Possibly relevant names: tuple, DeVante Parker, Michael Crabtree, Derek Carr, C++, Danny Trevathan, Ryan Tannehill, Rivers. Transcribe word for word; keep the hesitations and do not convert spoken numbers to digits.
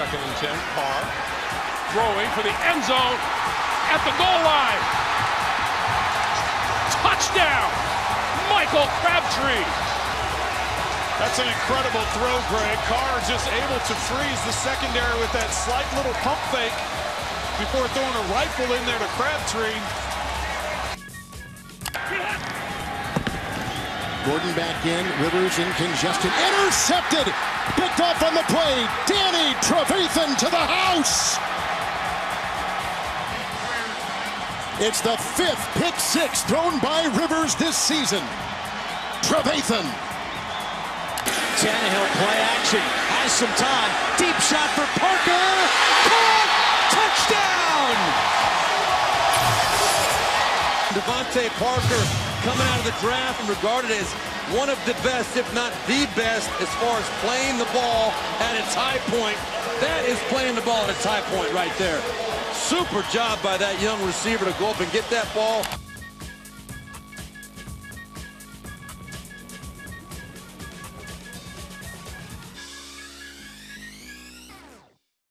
second and ten. Carr throwing for the end zone at the goal line. Touchdown, Michael Crabtree. That's an incredible throw, Greg. Carr just able to freeze the secondary with that slight little pump fake before throwing a rifle in there to Crabtree. Gordon back in, Rivers in congestion, intercepted, picked off on the play, Danny Trevathan to the house! It's the fifth pick six thrown by Rivers this season. Trevathan. Tannehill play action, has some time, deep shot for Parker, caught, touchdown! DeVante Parker, coming out of the draft and regarded as one of the best, if not the best, as far as playing the ball at its high point. That is playing the ball at its high point right there. Super job by that young receiver to go up and get that ball.